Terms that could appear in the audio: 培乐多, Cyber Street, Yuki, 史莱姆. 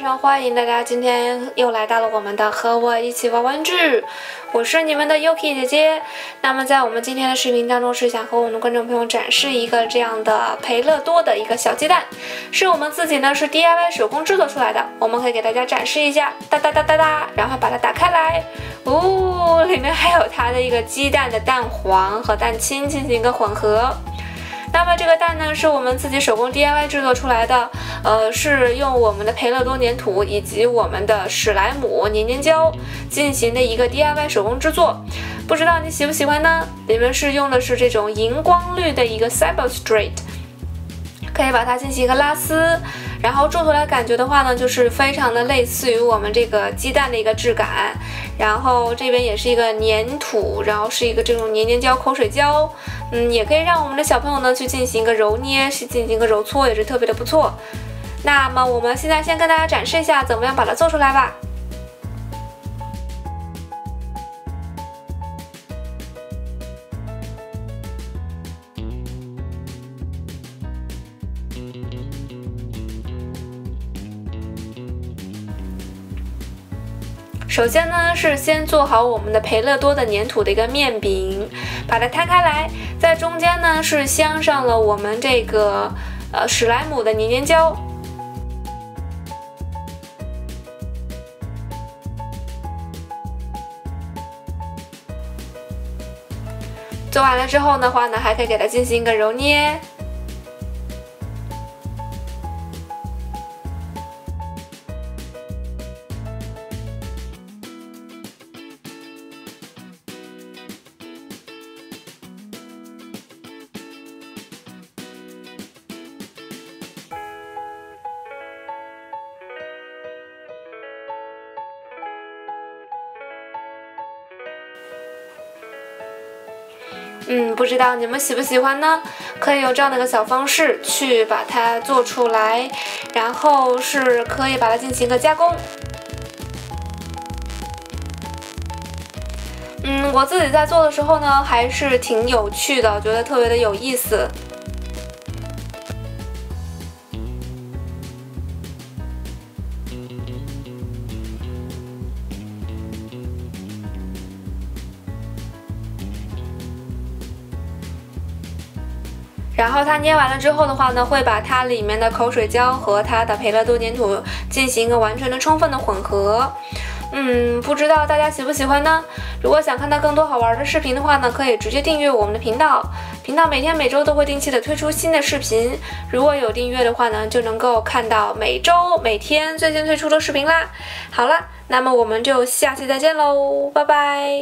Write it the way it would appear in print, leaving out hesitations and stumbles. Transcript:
非常欢迎大家，今天又来到了我们的和我一起玩玩具，我是你们的 Yuki 姐姐。那么在我们今天的视频当中，是想和我们的观众朋友展示一个这样的培乐多的一个小鸡蛋，是我们自己呢是 DIY 手工制作出来的，我们可以给大家展示一下，哒哒哒哒哒，然后把它打开来，哦，里面还有它的一个鸡蛋的蛋黄和蛋清进行一个混合。 那么这个蛋呢，是我们自己手工 DIY 制作出来的，是用我们的培乐多粘土以及我们的史莱姆粘粘胶进行的一个 DIY 手工制作，不知道你喜不喜欢呢？里面是用的是这种荧光绿的一个 Cyber Street， 可以把它进行一个拉丝，然后做出来感觉的话呢，就是非常的类似于我们这个鸡蛋的一个质感。 然后这边也是一个粘土，然后是一个这种粘粘胶、口水胶，也可以让我们的小朋友呢去进行一个揉捏，去进行一个揉搓，也是特别的不错。那么我们现在先跟大家展示一下怎么样把它做出来吧。 首先呢，是先做好我们的培乐多的粘土的一个面饼，把它摊开来，在中间呢是镶上了我们这个史莱姆的粘粘胶。做完了之后的话呢，还可以给它进行一个揉捏。 不知道你们喜不喜欢呢？可以用这样的一个小方式去把它做出来，然后是可以把它进行一个加工。我自己在做的时候呢，还是挺有趣的，觉得特别的有意思。 然后它捏完了之后的话呢，会把它里面的口水胶和它的培乐多粘土进行一个完全的、充分的混合。不知道大家喜不喜欢呢？如果想看到更多好玩的视频的话呢，可以直接订阅我们的频道。频道每天每周都会定期的推出新的视频，如果有订阅的话呢，就能够看到每周每天最新推出的视频啦。好了，那么我们就下期再见喽，拜拜。